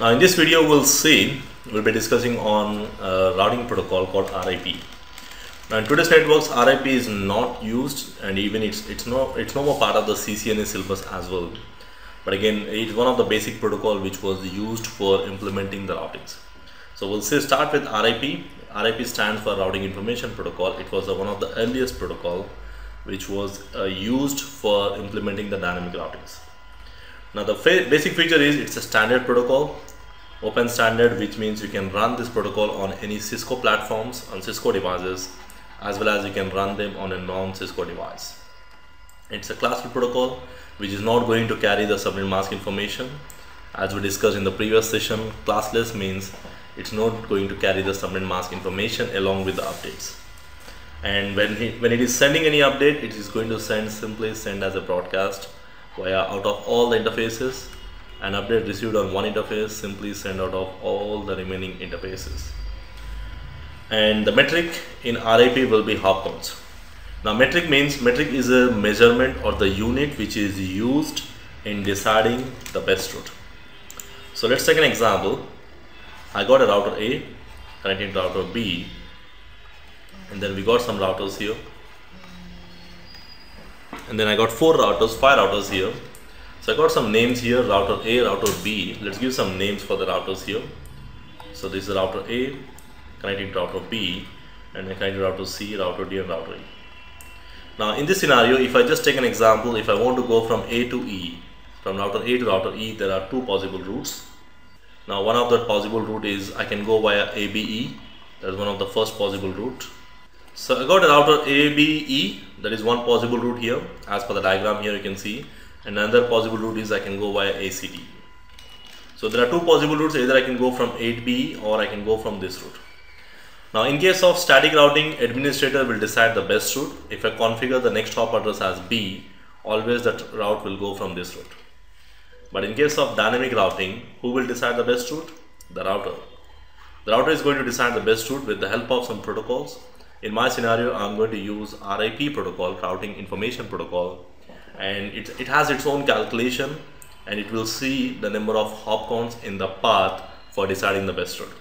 Now in this video we'll be discussing on a routing protocol called RIP. Now in today's networks, RIP is not used, and even it's no more part of the CCNA syllabus as well. But again, it's one of the basic protocol which was used for implementing the routings. So we'll say start with RIP. RIP stands for Routing Information Protocol. It was one of the earliest protocol which was used for implementing the dynamic routings. Now the basic feature is it's a standard protocol, open standard, which means you can run this protocol on any Cisco platforms, on Cisco devices, as well as you can run them on a non-Cisco device. It's a classical protocol which is not going to carry the subnet mask information. As we discussed in the previous session, classless means it's not going to carry the subnet mask information along with the updates. And when it is sending any update, it is going to simply send as a broadcast via out of all the interfaces. An update received on one interface simply send out of all the remaining interfaces. And the metric in RIP will be hop counts. Now metric is a measurement or the unit which is used in deciding the best route. So let's take an example. I got a router A connecting to router B, and then we got some routers here, and then I got five routers here. So I got some names here, router A, router B. Let's give some names for the routers here. So this is router A connecting to router B, and then connecting to router C, router D, and router E. Now in this scenario, if I just take an example, if I want to go from A to E, from router A to router E, there are two possible routes. Now one of the possible route is I can go via ABE. That's one of the first possible route. So I got a router ABE. That is one possible route here. As per the diagram here, you can see. Another possible route is I can go via ACD. So there are two possible routes. Either I can go from A to B, or I can go from this route. Now in case of static routing, administrator will decide the best route. If I configure the next hop address as B, always that route will go from this route. But in case of dynamic routing, who will decide the best route? The router. The router is going to decide the best route with the help of some protocols. In my scenario, I'm going to use RIP protocol, Routing Information Protocol, and it has its own calculation, and it will see the number of hop counts in the path for deciding the best route.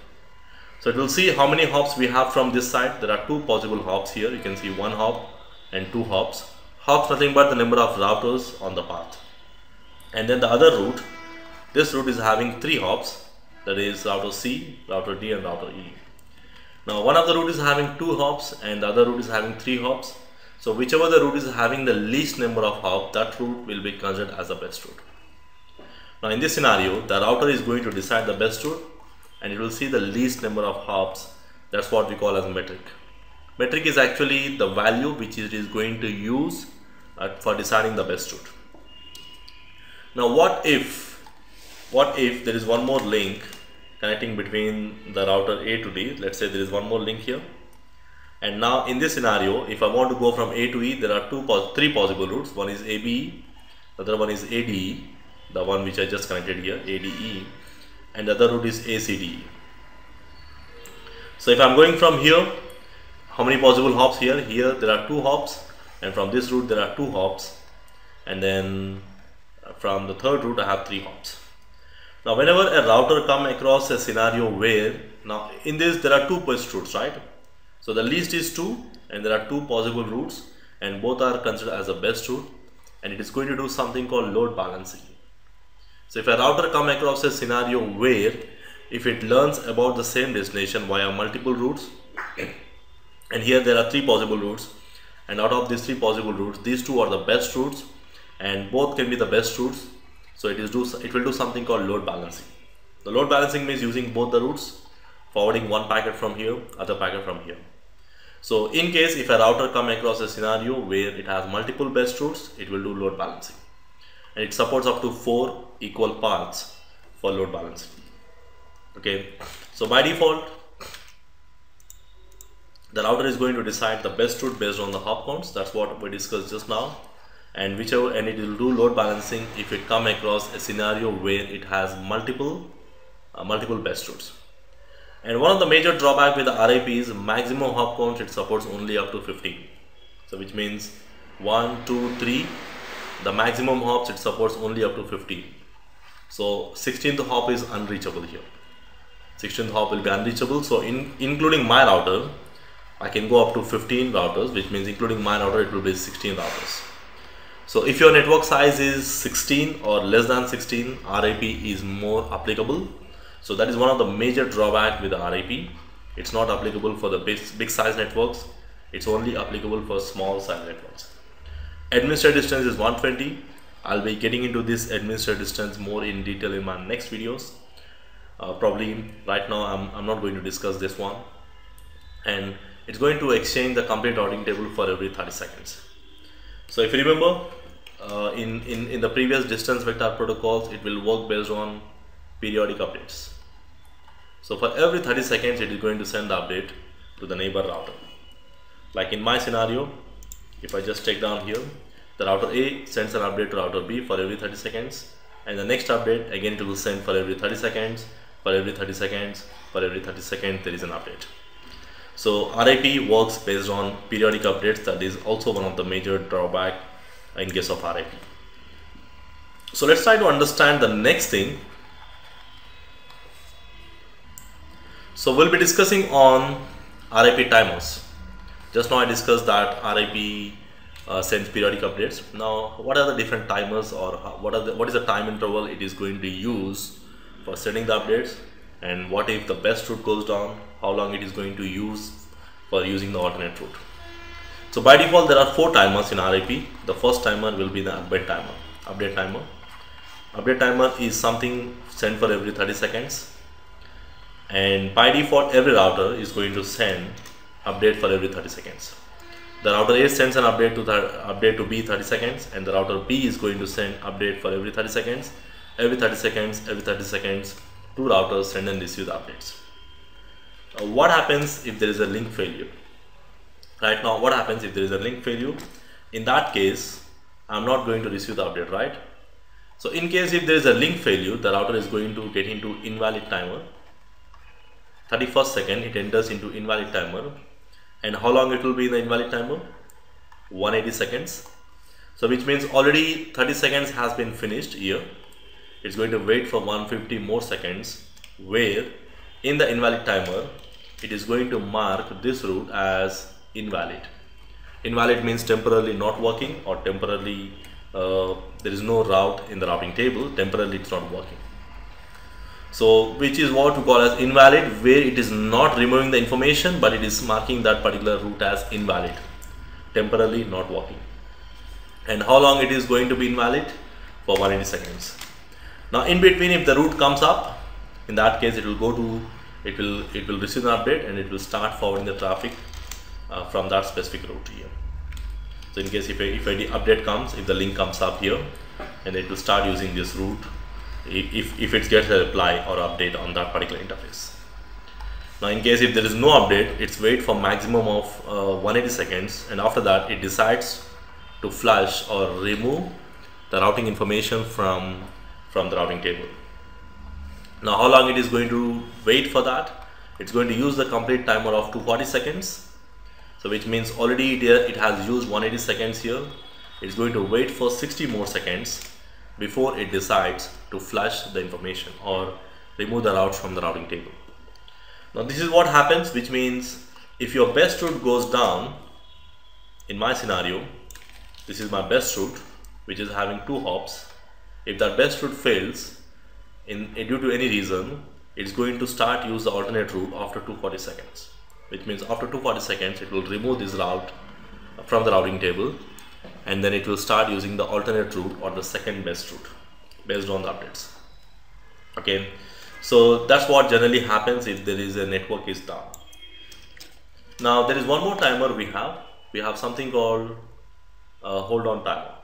So it will see how many hops we have from this side. There are two possible hops here. You can see one hop and two hops. Hops nothing but the number of routers on the path. And then the other route, this route is having three hops. That is router C, router D, and router E. Now one of the route is having two hops and the other route is having three hops. So whichever the route is having the least number of hops, that route will be considered as the best route. Now in this scenario, the router is going to decide the best route, and it will see the least number of hops. That's what we call as metric. Metric is actually the value which it is going to use for deciding the best route. Now what if there is one more link connecting between the router A to D? Let's say there is one more link here. And now in this scenario, if I want to go from A to E, there are three possible routes. One is ABE, the other one is ADE, the one which I just connected here, ADE, and the other route is ACDE. So if I'm going from here, how many possible hops here? Here there are two hops, and from this route there are two hops, and then from the third route I have three hops. Now whenever a router comes across a scenario where, now in this there are two best routes, right? So the least is 2, and there are two possible routes, and both are considered as the best route, and it is going to do something called load balancing. So if a router comes across a scenario where if it learns about the same destination via multiple routes, and here there are three possible routes, and out of these three possible routes, these two are the best routes, and both can be the best routes, so it will do something called load balancing. The load balancing means using both the routes, forwarding one packet from here, other packet from here. So in case if a router comes across a scenario where it has multiple best routes, it will do load balancing. And it supports up to 4 equal paths for load balancing. Okay, so by default, the router is going to decide the best route based on the hop counts. That's what we discussed just now. And it will do load balancing if it comes across a scenario where it has multiple best routes. And one of the major drawback with the RIP is maximum hop counts it supports only up to 15. So which means 1, 2, 3, the maximum hops it supports only up to 15. So 16th hop is unreachable here. 16th hop will be unreachable. So including my router, I can go up to 15 routers, which means including my router it will be 16 routers. So if your network size is 16 or less than 16, RIP is more applicable. So that is one of the major drawback with RIP. It's not applicable for the big size networks. It's only applicable for small size networks. Administrative distance is 120. I'll be getting into this administrative distance more in detail in my next videos. Probably right now I'm not going to discuss this one. And it's going to exchange the complete routing table for every 30 seconds. So if you remember, in the previous distance vector protocols, it will work based on periodic updates. So for every 30 seconds, it is going to send the update to the neighbor router. Like in my scenario, if I just check down here, the router A sends an update to router B for every 30 seconds. And the next update, again, it will send for every 30 seconds, for every 30 seconds, for every 30 seconds, there is an update. So RIP works based on periodic updates. That is also one of the major drawback in case of RIP. So let's try to understand the next thing. So we'll be discussing on RIP timers. Just now I discussed that RIP sends periodic updates. Now what are the different timers, or what is the time interval it is going to use for sending the updates? And what if the best route goes down? How long it is going to use for using the alternate route? So by default there are 4 timers in RIP. The first timer will be the update timer. Update timer is something sent for every 30 seconds, and by default every router is going to send update for every 30 seconds. The router A sends an update to B 30 seconds, and the router B is going to send update for every 30 seconds. Every 30 seconds, 2 routers send and receive the updates. What happens if there is a link failure? Right now, what happens if there is a link failure? In that case, I'm not going to receive the update, right? So in case if there is a link failure, the router is going to get into invalid timer. 31st second, it enters into invalid timer. And how long it will be in the invalid timer? 180 seconds. So which means already 30 seconds has been finished here. It's going to wait for 150 more seconds, where in the invalid timer, it is going to mark this route as invalid. Invalid means temporarily not working, or temporarily there is no route in the routing table. Temporarily it's not working. So which is what we call as invalid, where it is not removing the information, but it is marking that particular route as invalid. Temporarily not working. And how long it is going to be invalid? For 180 seconds. Now in between, if the route comes up, in that case it will receive an update, and it will start forwarding the traffic from that specific route here. So in case if any update comes, if the link comes up here, and it will start using this route if it gets a reply or update on that particular interface. Now in case if there is no update, it's wait for maximum of 180 seconds, and after that it decides to flush or remove the routing information from the routing table. Now how long it is going to wait for that? It's going to use the complete timer of 240 seconds. So which means already it has used 180 seconds here. It's going to wait for 60 more seconds before it decides to flush the information or remove the route from the routing table. Now this is what happens, which means if your best route goes down, in my scenario, this is my best route, which is having 2 hops. If that best route fails due to any reason, it's going to start use the alternate route after 240 seconds. Which means after 240 seconds, it will remove this route from the routing table, and then it will start using the alternate route or the second best route based on the updates. Okay, so that's what generally happens if there is a network is down. Now there is one more timer we have. We have something called hold on timer.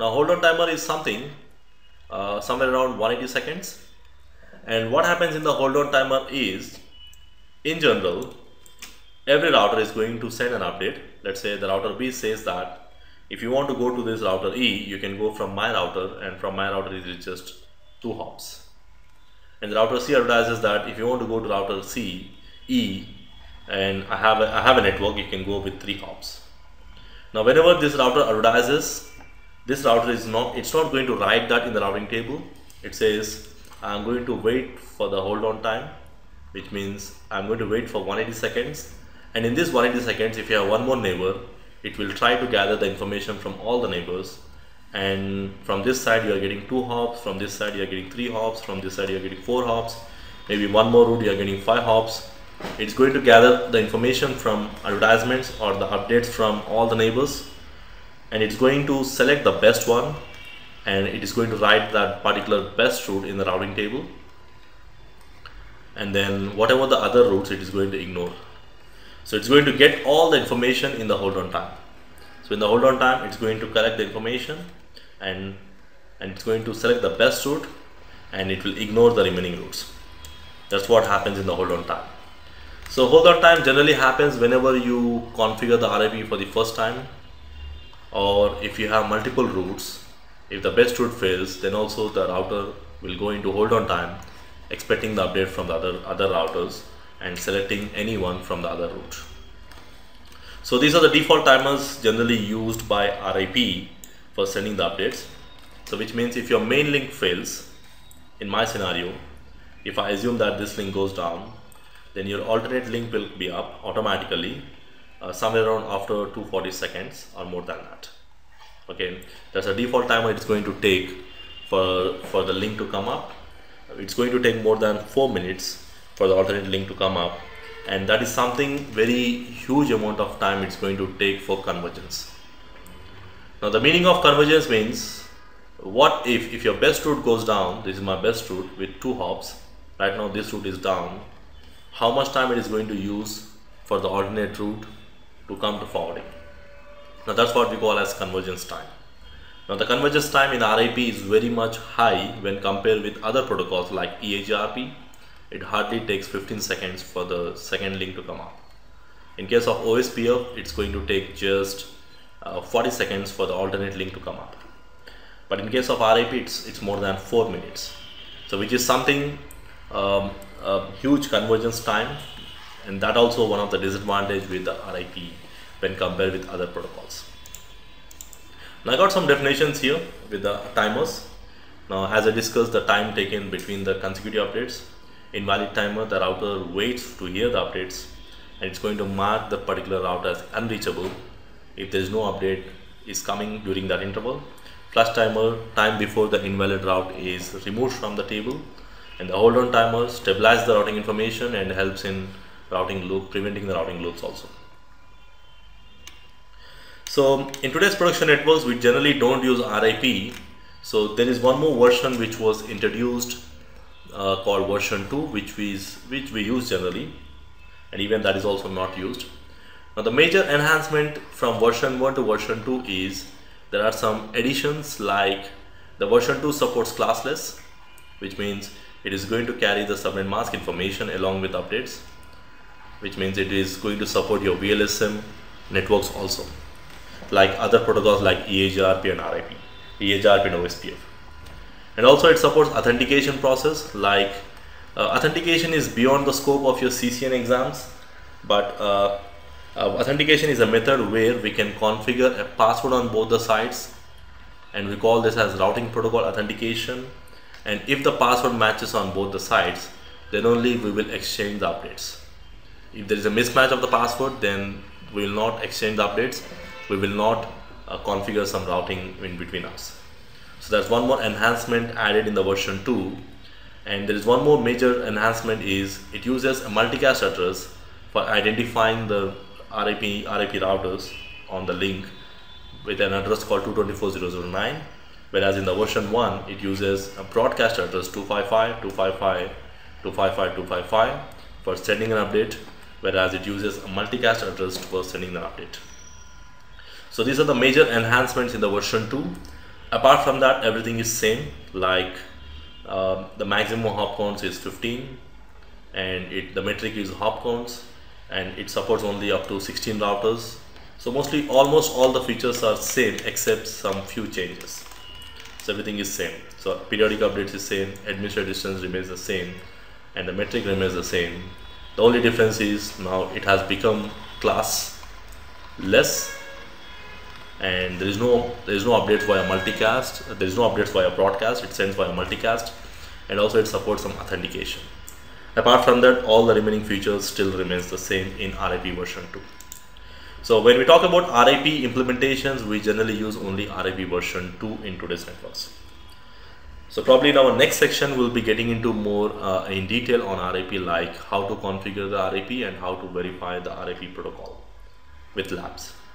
Now hold on timer is something somewhere around 180 seconds, and what happens in the hold on timer is, in general, every router is going to send an update. Let's say the router B says that if you want to go to this router E, you can go from my router, and from my router is just 2 hops. And the router C advertises that if you want to go to router C, E, and I have a network, you can go with 3 hops. Now whenever this router advertises this router is not going to write that in the routing table. It says I'm going to wait for the hold on time, which means I'm going to wait for 180 seconds, and in this 180 seconds if you have one more neighbor, it will try to gather the information from all the neighbors, and from this side you are getting 2 hops, from this side you are getting 3 hops, from this side you are getting 4 hops, maybe one more route you are getting 5 hops. It's going to gather the information from advertisements or the updates from all the neighbors, and it's going to select the best one, and it is going to write that particular best route in the routing table, and then whatever the other routes it is going to ignore. So it's going to get all the information in the hold on time. So in the hold on time, it's going to collect the information, and it's going to select the best route, and it will ignore the remaining routes. That's what happens in the hold on time. So hold on time generally happens whenever you configure the RIP for the first time, or if you have multiple routes. If the best route fails, then also the router will go into hold on time, expecting the update from the other routers and selecting anyone from the other route. So these are the default timers generally used by RIP for sending the updates. So which means if your main link fails, in my scenario, if I assume that this link goes down, then your alternate link will be up automatically somewhere around after 240 seconds or more than that. Okay, that's a default timer it's going to take for the link to come up. It's going to take more than 4 minutes for the alternate link to come up, and that is something very huge amount of time it's going to take for convergence. Now the meaning of convergence means, what if your best route goes down, this is my best route with 2 hops, right now this route is down, how much time it is going to use for the alternate route to come to forwarding. Now that's what we call as convergence time. Now the convergence time in RIP is very much high when compared with other protocols like EIGRP. It hardly takes 15 seconds for the second link to come up. In case of OSPF, it's going to take just 40 seconds for the alternate link to come up. But in case of RIP, it's more than 4 minutes. So which is something, a huge convergence time, and that also one of the disadvantage with the RIP when compared with other protocols. Now I got some definitions here with the timers. Now as I discussed the time taken between the consecutive updates, invalid timer, the router waits to hear the updates, and it's going to mark the particular router as unreachable if there is no update is coming during that interval. Flush timer, time before the invalid route is removed from the table, and the hold on timer stabilizes the routing information and helps in routing loop, preventing the routing loops also. So in today's production networks, we generally don't use RIP. So there is one more version which was introduced, called version 2, which we use generally, and even that is also not used. Now the major enhancement from version 1 to version 2 is there are some additions, like the version 2 supports classless, which means it is going to carry the subnet mask information along with updates, which means it is going to support your VLSM networks also, like other protocols like EIGRP and RIP, EIGRP and OSPF. And also it supports authentication process, like authentication is beyond the scope of your CCNA exams, but authentication is a method where we can configure a password on both the sides, and we call this as routing protocol authentication. And if the password matches on both the sides, then only we will exchange the updates. If there is a mismatch of the password, then we will not exchange the updates, we will not configure some routing in between us. So that's one more enhancement added in the version 2. And there is one more major enhancement is it uses a multicast address for identifying the RIP routers on the link with an address called 224.0.0.9, whereas in the version 1 it uses a broadcast address 255.255.255.255 for sending an update, whereas it uses a multicast address for sending an update. So these are the major enhancements in the version 2. Apart from that, everything is same, like the maximum hop counts is 15, and the metric is hop counts, and it supports only up to 16 routers. So mostly almost all the features are same except some few changes. So everything is same. So periodic updates is same, administrative distance remains the same, and the metric remains the same. The only difference is now it has become classless, and there is no updates via multicast, there is no updates via broadcast, it sends via multicast, and also it supports some authentication. Apart from that, all the remaining features still remains the same in RIP version 2. So when we talk about RIP implementations, we generally use only RIP version 2 in today's networks. So probably in our next section, we'll be getting into more in detail on RIP, like how to configure the RIP and how to verify the RIP protocol with labs.